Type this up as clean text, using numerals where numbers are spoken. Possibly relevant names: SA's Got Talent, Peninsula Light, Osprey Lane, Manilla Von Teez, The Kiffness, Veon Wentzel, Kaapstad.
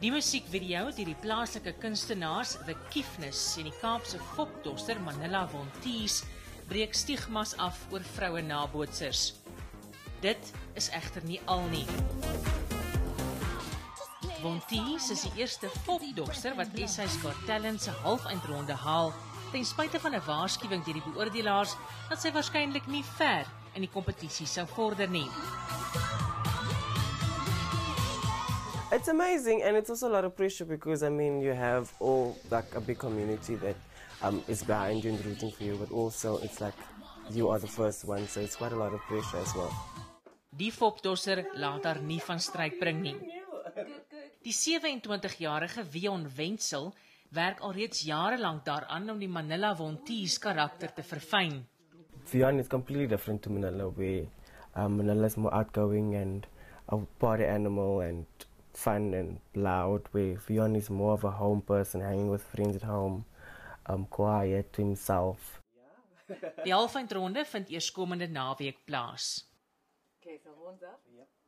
Die musiekvideo deur die plaaslike kunstenaars The Kiffness en die Kaapse folkdoster Manilla Von Teez breek stigmas af oor vroue nabootsers. Dit is egter nie al nie. Von Teez is die eerste folkdoster wat SA's Got Talent se halfeindronde haal, ten spyte van 'n waarskuwing deur die beoordelaars dat sy waarskynlik nie ver in die kompetisie sou vorder nie. It's amazing, and it's also a lot of pressure because, I mean, you have all, like, a big community that is behind you and rooting for you, but also it's like you are the first one, so it's quite a lot of pressure as well. Die folkdosser laat haar nie van stryd bring nie. Die 27-jarige Veon Wentzel werk alreeds jarenlang daaraan om die Manilla Von Teez karakter te verfyn. Veon is completely different to Manilla, where Manilla is more outgoing and a party animal and fun and loud, where Veon is more of a home person, hanging with friends at home, quiet to himself. Die halfeindronde vind eerskomende naweek plaas. Okay, so horns up. Yep.